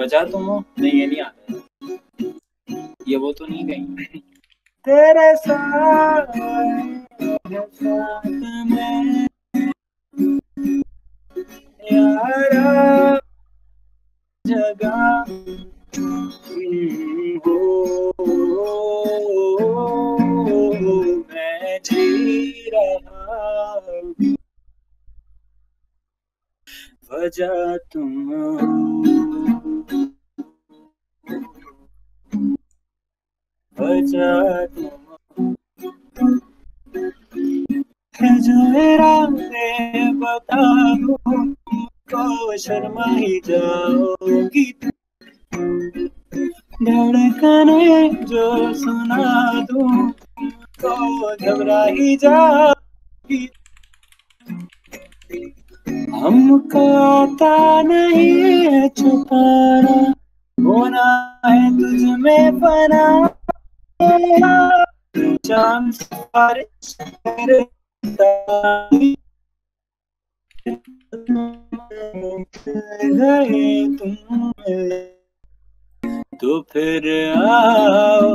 बजा तुम हो? नहीं ये नहीं आता, ये वो तो नहीं गई। तेरे साथ मैं यारा जगह हो मैं जी रहा हूँ, वजह तुम है जो इरादे बताओ को शर्मा ही जाओगी, धड़कने जो सुना दूं को घबरा ही जाओगी। हमको आता नहीं है छुपाना, होना है तुझ में बना, चांद सिफारिश करता गए तुम तो फिर आओ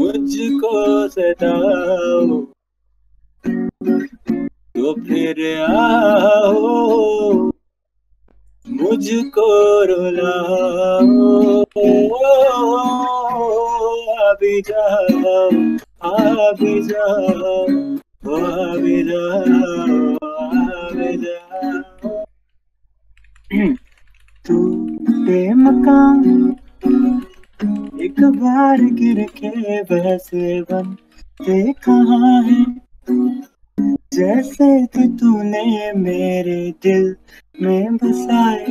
मुझको सताओ, तो फिर आओ मुझको रुलाओ। अभी जाओ अभी जाओ अभी जाओ, तू बेमकान एक बार गिर के वैसे बनते कहाँ है, जैसे कि तूने मेरे दिल में बसाए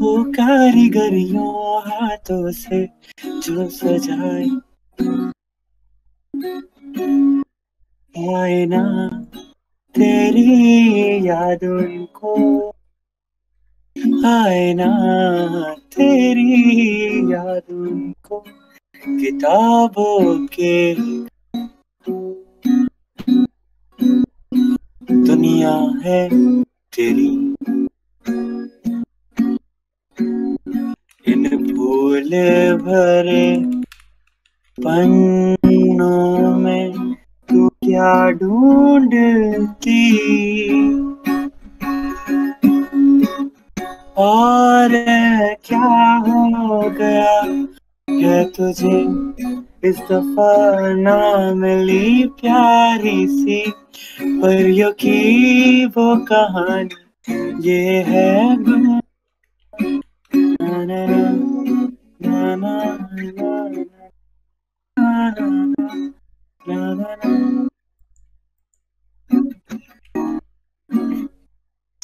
वो कारीगरियों हाथों से जो सजाए। आईना तेरी याद उनको, आईना तेरी याद उनको, किताबों के दुनिया है तेरी, इन फूल भरे पन्नों में तू क्या ढूंढती, और क्या हो गया है तुझे इस दफा ना मिली प्यारी सी परियों की वो कहानी, ये है गुना ना ना ना ना ना।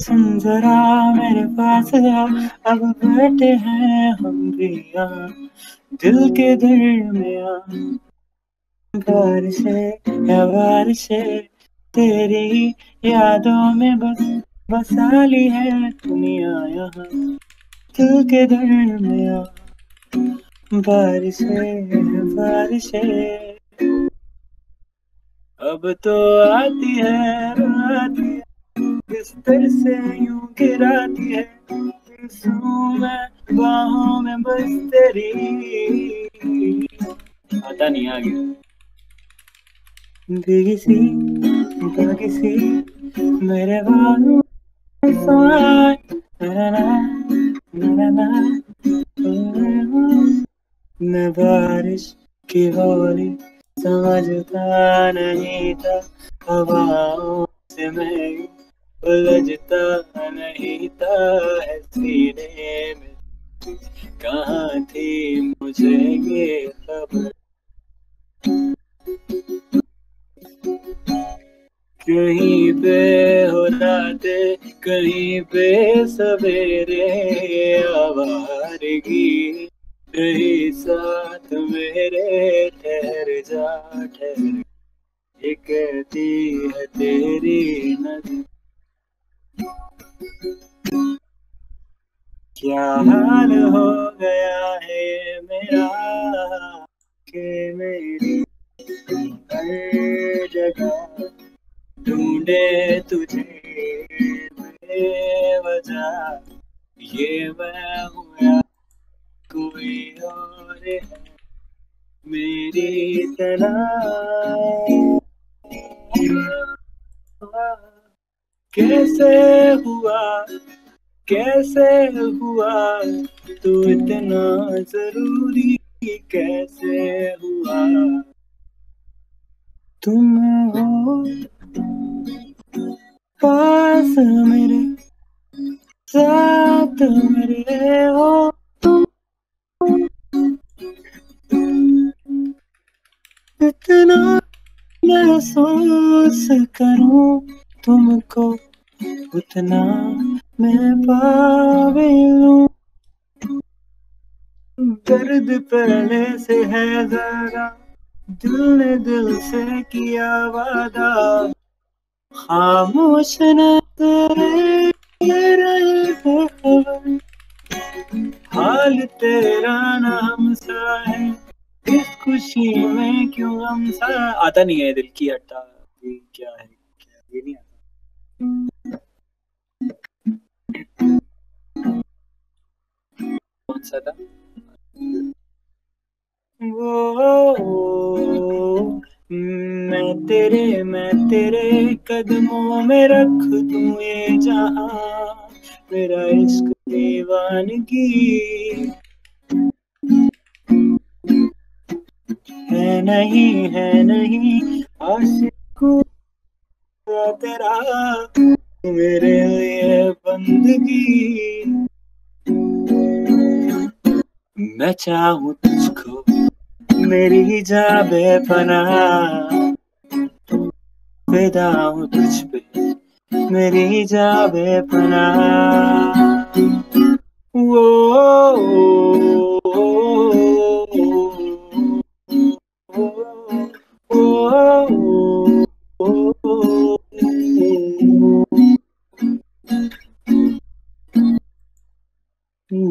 सुन जरा मेरे पास आ, अब बैठे हैं हम भी यहाँ दिल के दरमियाँ, बारिशें तेरी यादों में बस बसा ली है दुनिया यहाँ दिल के दरमियाँ, बारिशें अब तो आती है रात, बिस्तर से यूं गिराती है बाहों में बस तेरी। आता नहीं आगे, भीगी सी मेरे बालों में सोए ना ना ना ना मैं बारिश की बोली समझता नहीं था, हवाओं से मैं उलझता नहीं था, सीने में कहाँ थी मुझे ये खबर, कहीं पे हो राते कहीं पे सवेरे, आवारगी तेरी साथ मेरे, ठहर जा ये कहती है तेरी नजर, क्या हाल हो गया है मेरा के मेरी हर जगह ढूंढे तुझे बेवजह, ये मैं हुआ कोई और है मेरी तरह। कैसे हुआ तू इतना जरूरी, कैसे हुआ तुम हो पास मेरे साथ मेरे हो तुम, इतना महसूस करूं तुमको उतना मैं पावे लूं। दर्द पहले से है जरा, दिल ने दिल से किया वादा, खामोश न करे ये रही बेखबर। हाल तेरा ना हमसा है, इस खुशी में क्यों हमसा। आता नहीं है दिल की हटा क्या है क्या, ये नहीं आता। कौन सा था वो? मैं तेरे कदमों में रख दूं ये जहां, मेरा इश्क दीवानगी है नहीं आशिकों तेरा मेरे लिए बंदगी। मैं चाहूं तुझको मेरी जा बेपनाह, फिदा हूं तुझ पे मेरी जा बेपनाह।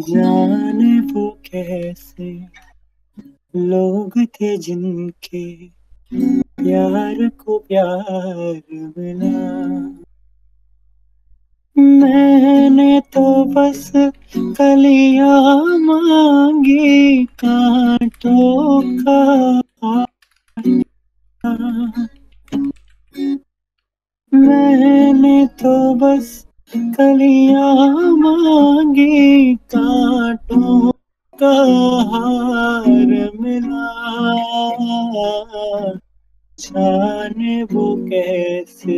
जाने वो कैसे लोग थे जिनके प्यार को प्यार मिला, मैंने तो बस कलियां मांगी कांटों का। मैंने तो बस कलियां मांगी कांटों का हार मिला। जाने वो कैसे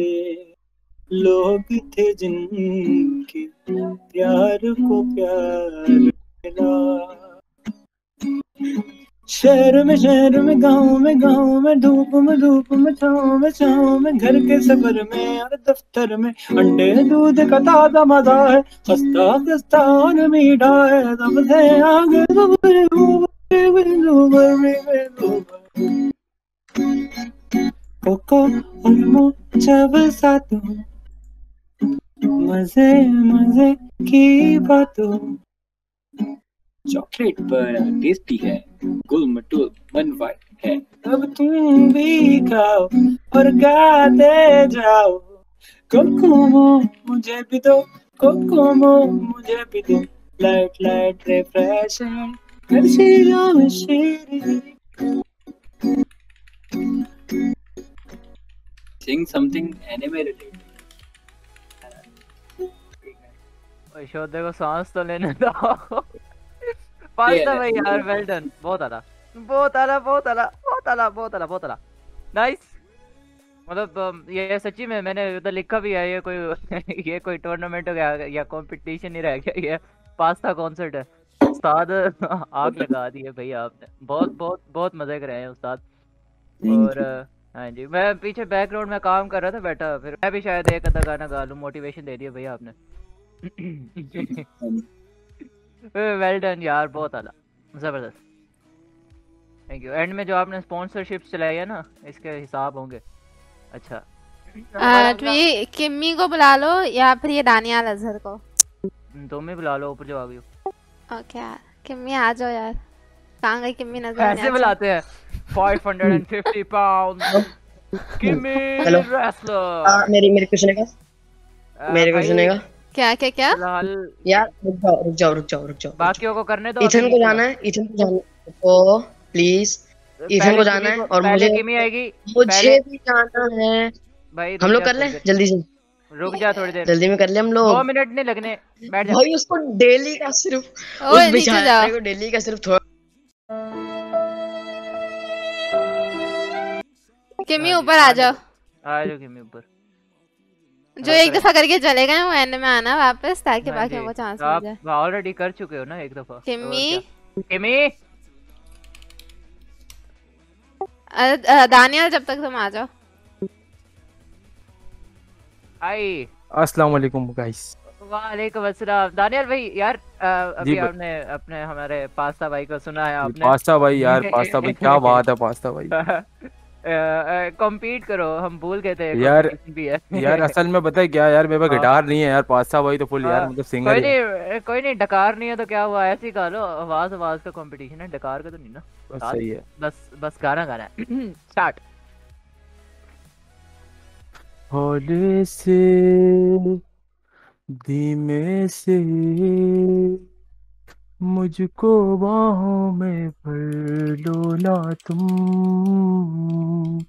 लोग थे जिनके प्यार को प्यार मिला। शहर में गाँव में धूप में छाँव में घर के सफर में और दफ्तर में, अंडे दूध का ताजा मजा है, खस्ता खस्ता और मीठा है। सबसे आगे कोको और मो जब साथ हो, मजे मजे की बातों। चॉकलेट पर टेस्टी है, गुल मटोल बनवाई है, अब तुम भी खाओ और गाते जाओ। कोकोमो मुझे भी दो, कोकोमो मुझे भी दो, लाइट लाइट रिफ्रेश है हर शीलों में शेर। Sing something anime related. शोधे को सांस तो लेने दो। भाई यार वेल डन, बहुत आला नाइस। मतलब ये सच्ची में मैंने उधर लिखा भी है, ये कोई टूर्नामेंट हो गया या कंपटीशन ही रह गया, ये पास्ता कॉन्सर्ट है। उस्ताद आग लगा दी है भैया आपने, बहुत बहुत बहुत मजे कराए हैं उस्ताद। और हाँ जी, मैं पीछे बैकग्राउंड में काम कर रहा था बैठा, फिर मैं भी शायद एक आधा गाना गा लूँ। मोटिवेशन दे दिया भैया आपने, वेल डन यार, बहुत आला, जबरदस्त, थैंक यू। एंड में जो आपने स्पॉन्सरशिप्स चलाई है ना, इसके हिसाब होंगे। अच्छा तो ये किम्मी को बुला लो या फिर ये दानियाल अजहर को, तुम्हें बुला लो, ऊपर जो आ गई हो। ओके यार किम्मी आ जाओ यार, कहां गई किम्मी, नजर नहीं। ऐसे बुलाते हैं 550 पाउंड किम्मी रेसलर। मेरे कुछ नहीं का क्या क्या क्या यार रुक जाओ बाकियों को करने दो। इथन को जाना है तो प्लीज इथन को जाना है और मुझे भी जाना है भाई। हम लोग कर ले जल्दी से, रुक जा थोड़ी देर, जल्दी में कर ले हम लोग। 2 मिनट नहीं लगने, बैठ जा भाई। उसको डेली का सिर्फ उस बेचारे को डेली का सिर्फ थोड़ा किमी ऊपर आ जाओ, आ जाओ किमी ऊपर। जो एक दफा करके चले गए वो एंड में आना वापस ताकि बाकियों को चांस मिल जाए। आप ऑलरेडी कर चुके हो ना एक दफा। किमी दानियाल जब तक तुम आ जाओ। हाय अस्सलाम वालेकुम गाइस। वालेकुम अस्सलाम। दानियाल भाई यार अभी आपने अपने हमारे पास्ता भाई को सुना है आपने? पास्ता भाई यार पास्ता भाई क्या बात है। पास्ता भाई कॉम्पीट करो, हम भूल गए थे यार भी है। यार असल में पता है क्या यार, मेरे पास गिटार नहीं है यार। पास्ता भाई तो फुल यार मतलब सिंगर है। कोई नहीं डकार नहीं है तो क्या हुआ, ऐसे ही गा लो। आवाज का कंपटीशन है, डकार का तो नहीं ना। बस सही है, बस गाना है। स्टार्ट। हौले से धीमे से मुझको बाहों में भर लो ना तुम,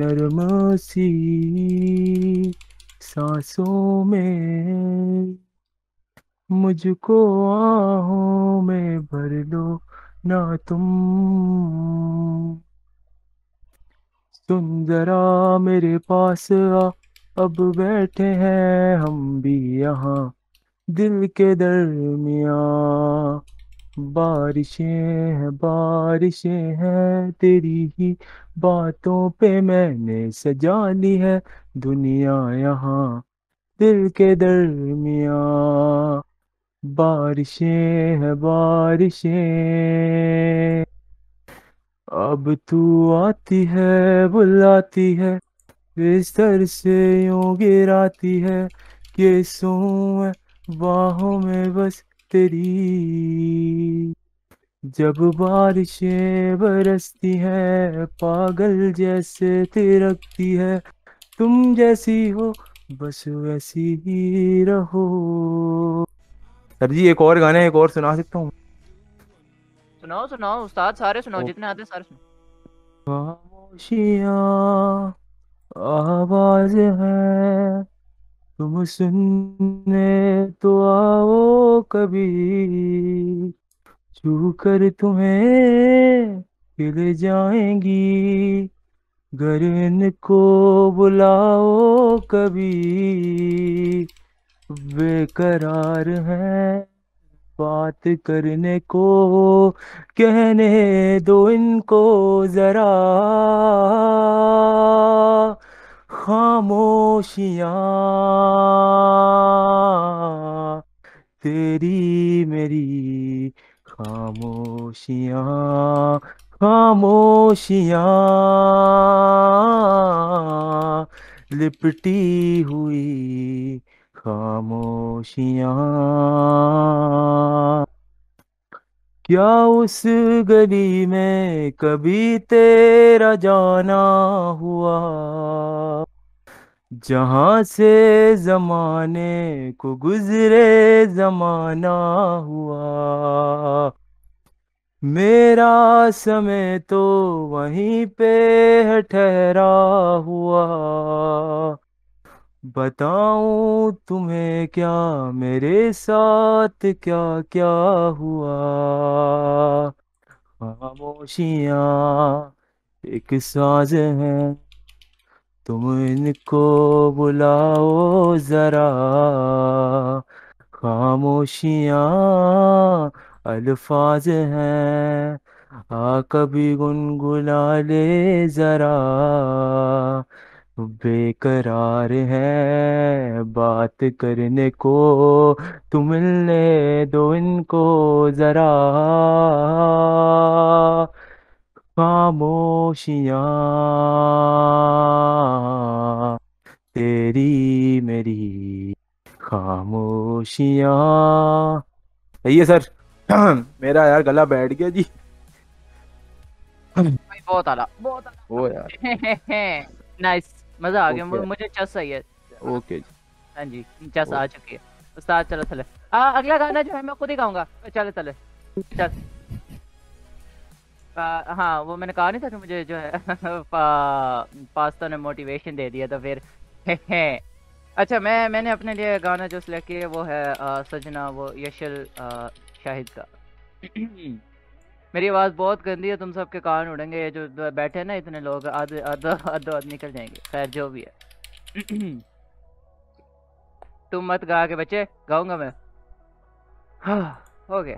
नरम सी सांसों में मुझको आहों में भर लो ना तुम। सुन जरा मेरे पास आ, अब बैठे हैं हम भी यहाँ दिल के दरमियाँ। बारिशें हैं तेरी ही बातों पे मैंने सजा ली है दुनिया यहाँ दिल के दरमियाँ। बारिशें अब तू आती है बुलाती है, बिस्तर से यूं गिराती है कि सोए बाहों में बस तेरी। जब बारिशें बरसती हैं पागल जैसे तिरकती है, तुम जैसी हो बस वैसी ही रहो। सर जी एक और गाना, एक और सुना सकता हूँ? सुनाओ उस्ताद, सारे सुनाओ जितने आते सारे सुनाओ। खामोशियाँ आवाज है, तुम सुनने तो आओ कभी, छू कर तुम्हें खिल जाएंगी, घर इनको बुलाओ कभी। बेकरार है बात करने को, कहने दो इनको जरा। खामोशियाँ तेरी मेरी खामोशियाँ लिपटी हुई खामोशियाँ। क्या उस गली में कभी तेरा जाना हुआ, जहाँ से जमाने को गुजरे जमाना हुआ। मेरा समय तो वहीं पे है ठहरा हुआ, बताऊं तुम्हें क्या मेरे साथ क्या क्या हुआ। खामोशियाँ एक साज है, तुम इनको बुलाओ जरा। खामोशियाँ अल्फाज हैं, आ कभी गुनगुना ले जरा। बेकरार है बात करने को, तुम मिलने दो इनको जरा। खामोशियाँ तेरी मेरी खामोशियाँ। सही है सर। मेरा यार गला बैठ गया जी भाई, बहुत आला ओ यार। नाइस, मजा आ गया मुझे। चस सही है, ओके जी, हाँ जी चस आ चुकी है। उस्ताद चलो चले। अगला गाना जो है मैं खुद ही गाऊंगा। चलो चले चल। हाँ वो मैंने कहा नहीं था कि मुझे जो है पास्ता ने मोटिवेशन दे दिया तो फिर अच्छा मैंने अपने लिए गाना जो सिलेक्ट किया वो है सजना वो यशल शाहिद का। मेरी आवाज़ बहुत गंदी है, तुम सबके कान उड़ेंगे। ये जो बैठे हैं ना इतने लोग आधो आध निकल जाएंगे। खैर जो भी है तुम मत गा के बच्चे, गाऊंगा मैं। हो गया।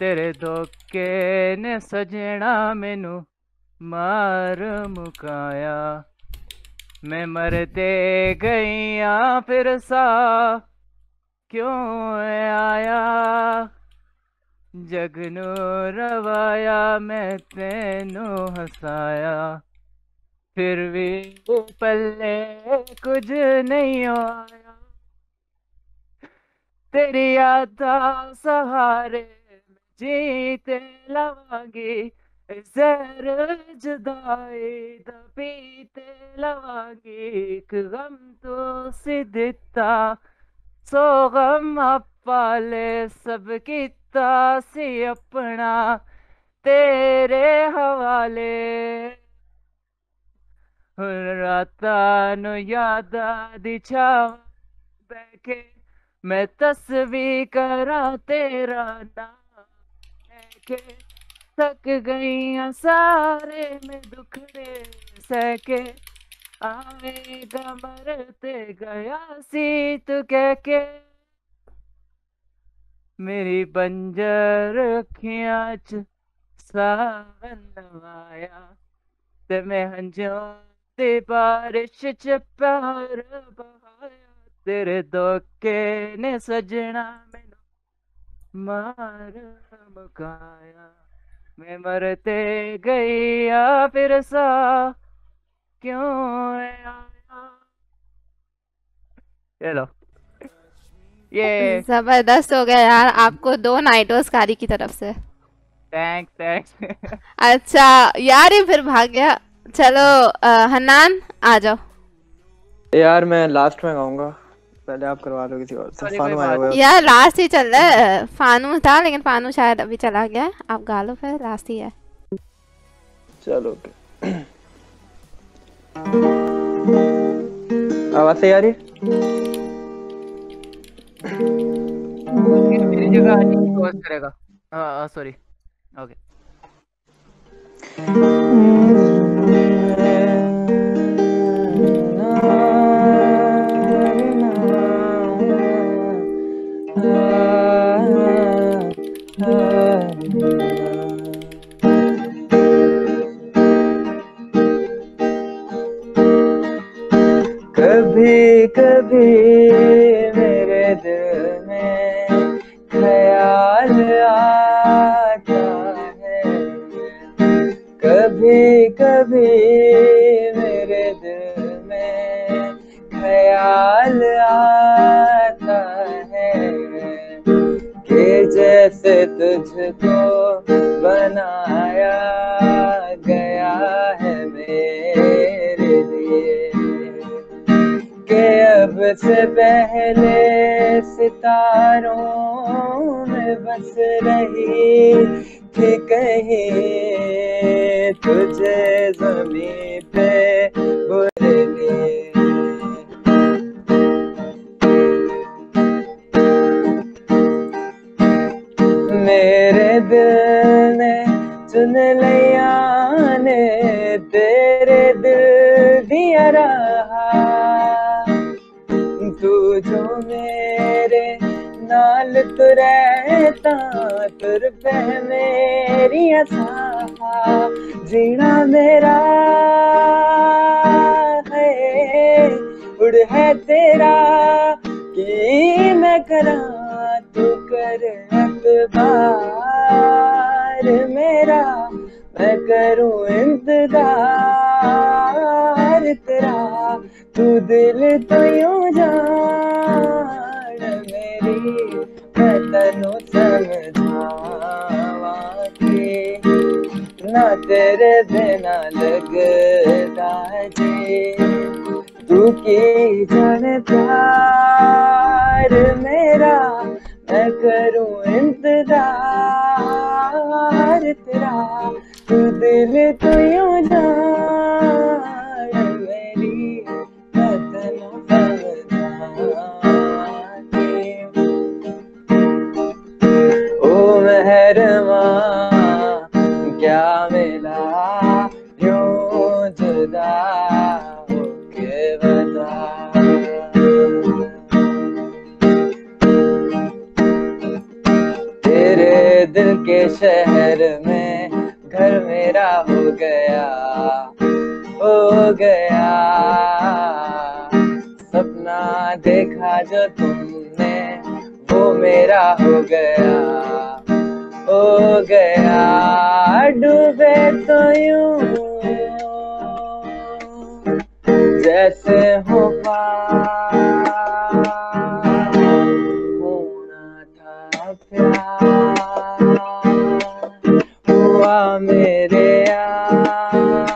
तेरे धोखे ने सजना मैनू मार मुकाया, मैं मरते गई आ फिर सा क्यों आया, जगनू रवाया मैं तेनू हसाया, फिर भी पल्ले कुछ नहीं आया, तेरी आता सहारे जीते लवागी, जहर जुदाई दा पीते लवागी, एक गम तो सिद्धा सो गम अपाले, सब किता सी अपना तेरे हवाले, राता नु याद दिछा बैठे मैं तस्वीर करा तेरा नाम, थक गई सारे में दुखड़े सके, आवेगा मरते गया सी तू कह के, मेरी बंजर अखियां च सावन नवाया, ते मैं हंजों ते बारिश च प्यार बहाया, तेरे धोखे ने सजना मैनू मार मुकाया, मैं मरते गई आ फिर सा क्यों आया। चलो ये जबरदस्त हो गया यार, आपको 2 नाइटोस कारी की तरफ से थैंक्स। अच्छा यार ये फिर भाग गया। चलो हनान आ जाओ यार, मैं लास्ट में गाऊंगा, पहले आप करवा लो किसी और से। फानू आया हुआ है यार, लास्ट ही चल रहा है। फानू था लेकिन फानू शायद अभी चला गया, आप गा लो फिर, लास्ट ही है। चलो आवाज़ यार मेरी जगह नहीं कोर्स करेगा। Sorry okay. कभी कभी मेरे दिल में ख्याल आता है, कभी कभी मेरे दिल में ख्याल आता है, कि जैसे तुझको बनाया गया है मेरे लिए, के अब से पहले सितारों में बस रही थी कहीं, तुझे जमीन पे बोले मेरे दिल ने चुन लिया ने, तेरे दिल दिया रहा तू जो मेरे नाल तू रहता, तुर पे मेरी असा जीना मेरा है, उड़ है तेरा कि मैं करा तू कर अखबार मेरा, मैं करूँ इंतजार तेरा, तू दिल तो यूं जान मेरी, मैं तेनू समझावा के ना तेरे बिना लगता जी, तू की जाने प्यार मेरा, मैं करूं इंतजार तेरा। तू दिल तो यूं जान मेरी वतन फदा। ओ मेहरमा क्या मिला यूं जुदा होके बता। दिल के शहर में घर मेरा हो गया, हो गया। सपना देखा जो तुमने वो मेरा हो गया, हो गया। डूबे तो यूं जैसे हो मेरे यार,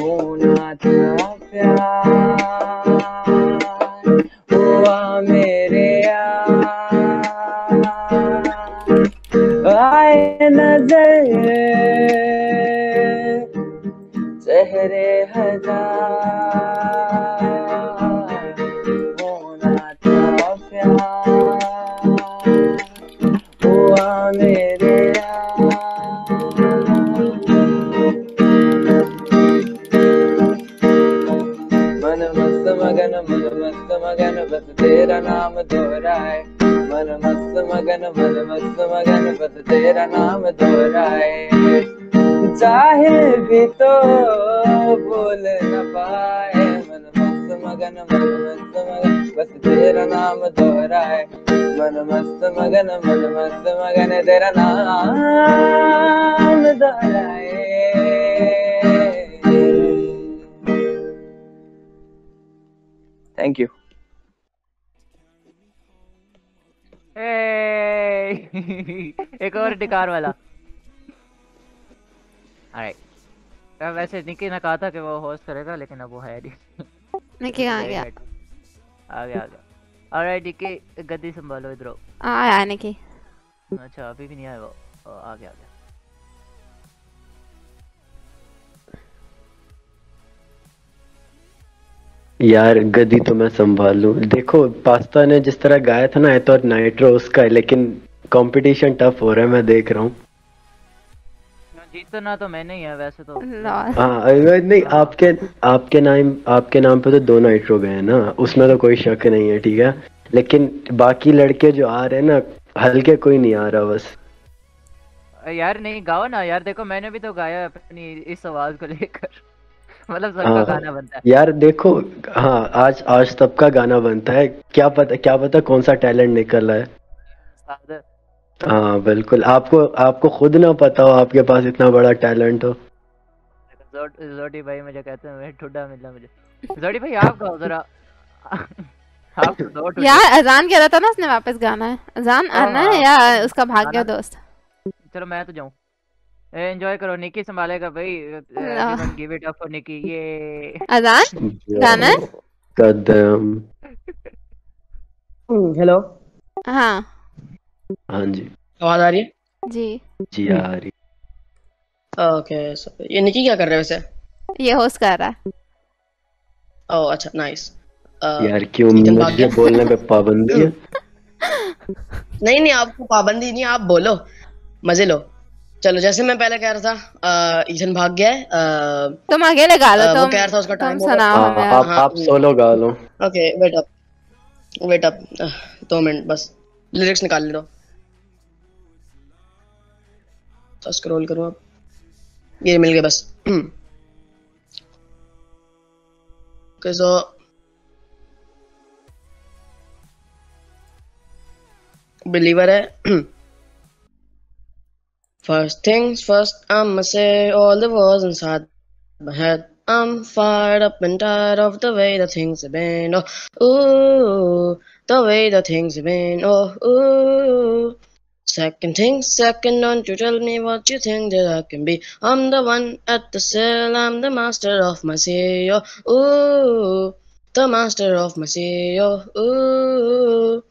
होना था प्यार, हुआ मेरे यार। आए नजर चेहरे हजार, होना था प्यार, हुआ मेरे। मन मस्त मगन बस तेरा नाम दोहराए, मन मस्त मगन, मन मस्त मगन बस तेरा नाम दोहराए। चाहे भी तो बोल न पाए, मन मस्त मगन, मन मस्त मगन बस तेरा नाम दोहराए। मन मस्त मगन, मन मस्त मगन तेरा नाम दोहराए। Thank you. Hey! एक और टिकार वाला। Alright. वैसे निकी ने कहा था कि वो होस्ट करेगा, लेकिन अब वो है नहीं। निकी आ गया। आ गया, आ गया। Alright निकी, गद्दी संभालो इधर। आ गया निकी। अच्छा अभी भी नहीं आया वो। आ गया, आ गया। यार गद्दी तो मैं संभाल लूं। देखो पास्ता ने जिस तरह गाया था ना है तो नाइट्रो उसका, लेकिन कंपटीशन टफ हो रहा है, मैं देख रहा हूँ। जीतना तो मैंने ही है वैसे तो। हाँ नहीं आपके नाम पे तो दो नाइट्रो गए हैं ना, उसमें तो कोई शक नहीं है, ठीक है। लेकिन बाकी लड़के जो आ रहे हैं ना हल्के, कोई नहीं आ रहा। बस यार नहीं गाओ ना यार, देखो मैंने भी तो गाया अपनी इस आवाज को लेकर, मतलब सबका गाना बनता है यार। देखो हाँ आज सबका गाना बनता है, क्या पता कौन सा टैलेंट निकल रहा है। हाँ बिल्कुल, आपको खुद ना पता हो आपके पास इतना बड़ा टैलेंट हो। जोड़ी भाई मुझे कहते हैं ठुड्डा मिला मुझे। जोड़ी भाई आप गाओ जरा। आप यार अजान कह रहा था ना उसने वापस गाना है, अजान आना है यार, उसका भाग गया दोस्त। चलो मैं तो जाऊँ, एंजॉय करो। निकी संभालेगा भाई, give it up for Nikki. ये अजान गाना कदम। हेलो हाँ हाँ जी, आवाज आ रही है? जी जी आ रही। ओके ये निकी क्या कर रहे वैसे? ये होस्ट कर रहा है। ओह अच्छा नाइस। यार क्यों मुझे बोलने पे पाबंदी है? नहीं नहीं आपको पाबंदी नहीं, आप बोलो मजे लो। चलो जैसे मैं पहले कह रहा था ईशन भाग गया है। तुम आगे लगा लो, तुम कह रहा था उसका टाइम सुनाओ हमें। आप सोलो गा लो। ओके वेट अप 2 मिनट बस, लिरिक्स निकाल ले दो। स्क्रॉल करो आप, ये मिल गए बस। ओके सो बिलीवर है। First things first, I'ma say all the words inside my head. I'm fired up and tired of the way that things have been. Oh, ooh, the way that things have been. Oh, ooh, Second thing, second, don't you tell me what you think that I can be. I'm the one at the sail, I'm the master of my sea. Ooh, the master of my sea. Ooh,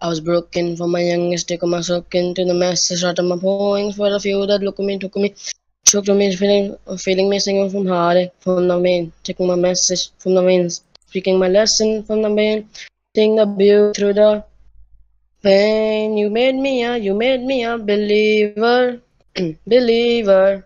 I was broken for my youngest, took my sock into the mess, I shot my poems for a few that look at me, took me, shook to me, feeling me, singing from heartache, from the vein, taking my message from the veins, speaking my lesson from the vein, seeing the beauty through the pain. You made me a believer, believer.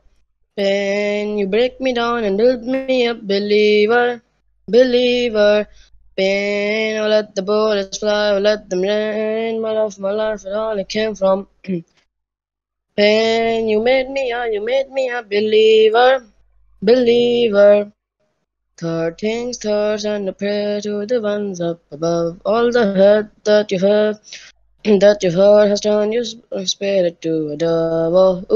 Pain, you break me down and build me up, believer, believer. Pain, oh let the bullets fly, oh let them rain. My life, it all it came from. Pain, you made me a believer, believer. Third things third, and a prayer to the ones up above. All the hurt that you have, that your heart has turned your spirit to a dove. Oh,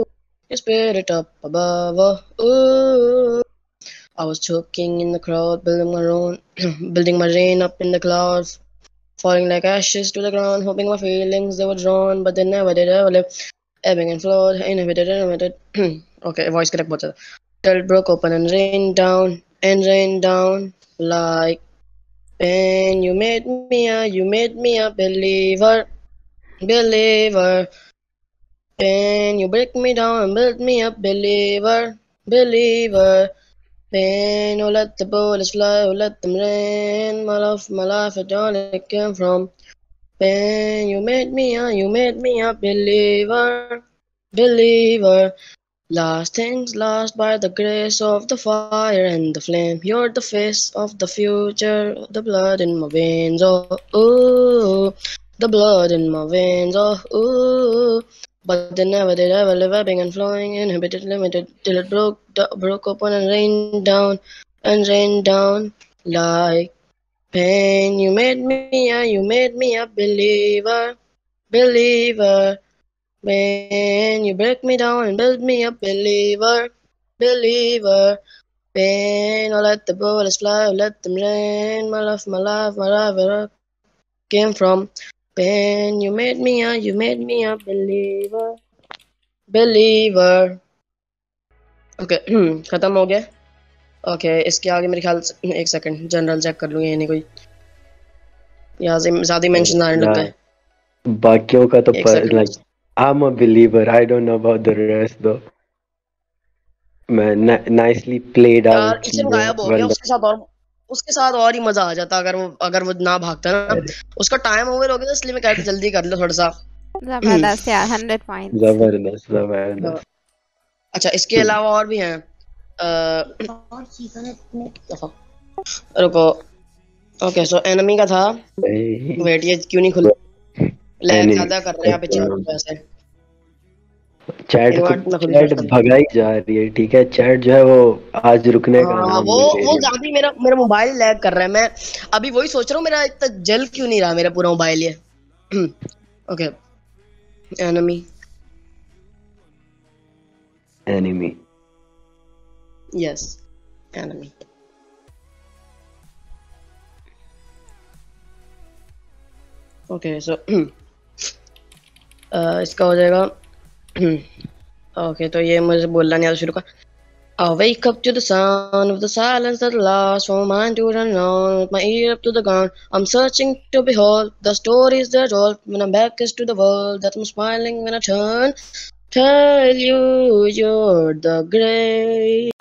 ooh, your spirit up above. Oh, ooh. I was choking in the crowd, building my rain up in the clouds, falling like ashes to the ground, hoping my feelings they were drawn, but they never did ever live. Ebbing and flowed, inhibited. Okay, voice correct button. Till it broke open and rained down, and rain down like pain. You made me a believer, believer. Pain, you break me down and build me up, believer, believer. Pain, oh let the bullets fly, oh let them rain. My life, it all it came from. Pain, you made me a believer, believer. Last things last, by the grace of the fire and the flame, you're the face of the future, the blood in my veins, oh, ooh, the blood in my veins, oh, ooh. But they never did ever live, ebbing and flowing, inhibited, limited, till it broke open and rained down like pain. You made me a believer, believer. Pain, you break me down and build me up, believer, believer. Pain, oh let the bullets fly, oh let them rain. My life, where I came from. Pain, you made me a believer, believer. Okay, खत्म हो गया. Okay, इसके आगे मेरे ख्याल से एक second general check कर लूँगी, यानी कोई यहाँ से ज़्यादा मेंशन आने लगा है. बाकियों का तो I'm a believer. I don't know about the rest though. Man, nicely played out. यार इसमें गायब हो गया, उसके साथ और ही मजा आ जाता अगर वो ना भागता ना. उसका टाइम ओवर हो गया इसलिए मैं कहता जल्दी कर लो थोड़ा सा. जबरदस्त यार, 100 पॉइंट्स. जबरदस्त. अच्छा इसके अलावा और भी हैं और चीजें. रुको, ओके सो एनिमी का था. वेट ये क्यों नहीं खुला? ज़्यादा कर रहे हैं बेचारे. चैट भगाई जा रही है. ठीक है, चैट जो है वो आज रुकने का नाम वो गांधी. मेरा मोबाइल लैग कर रहा है. मैं अभी वही सोच रहा हूँ मेरा इतना जल क्यों नहीं रहा मेरा पूरा मोबाइल ये. Okay enemy yes enemy. Okay so इसका हो जाएगा. ओके तो ये मुझे बोलना नहीं आता शुरू का. I'll wake up to the sound of the silence that lasts for mine to run round with my ear up to the ground. I'm searching to behold the stories that roll when I'm back is to the world that I'm smiling when I turn. Tell you you're the great.